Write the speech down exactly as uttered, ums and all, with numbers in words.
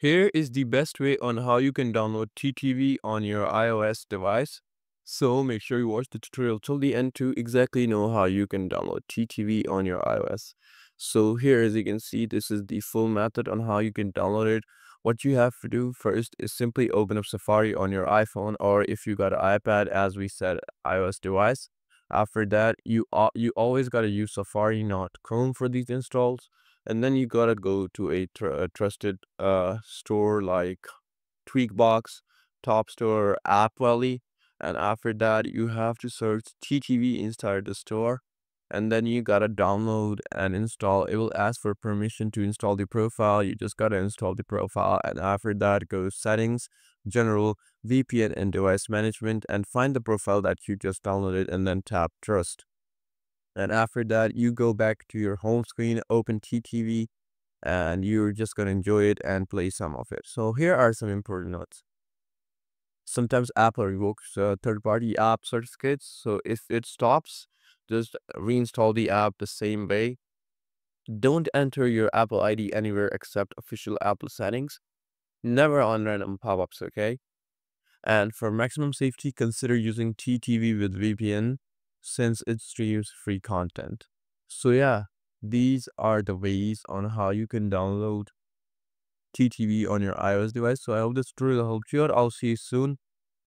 Here is the best way on how you can download TeaTV on your iOS device. So make sure you watch the tutorial till the end to exactly know how you can download TeaTV on your iOS. So here, as you can see, this is the full method on how you can download it. What you have to do first is simply open up Safari on your iPhone, or if you got an iPad, as we said, iOS device. After that, you, you always got to use Safari, not Chrome, for these installs. And then you gotta go to a, tr a trusted uh, store like Tweakbox, Top Store, App Valley. And after that, you have to search TeaTV inside the store. And then you gotta download and install. It will ask for permission to install the profile. You just gotta install the profile. And after that, go to Settings, General, V P N, and Device Management. And find the profile that you just downloaded and then tap Trust. And after that, you go back to your home screen, open TeaTV, and you're just going to enjoy it and play some of it. So here are some important notes. Sometimes Apple revokes uh, third-party app certificates. So if it stops, just reinstall the app the same way. Don't enter your Apple I D anywhere except official Apple settings. Never on random pop-ups, okay? And for maximum safety, consider using TeaTV with V P N, since it streams free content. So yeah, these are the ways on how you can download TeaTV on your iOS device. So I hope this tutorial helped you out. I'll see you soon.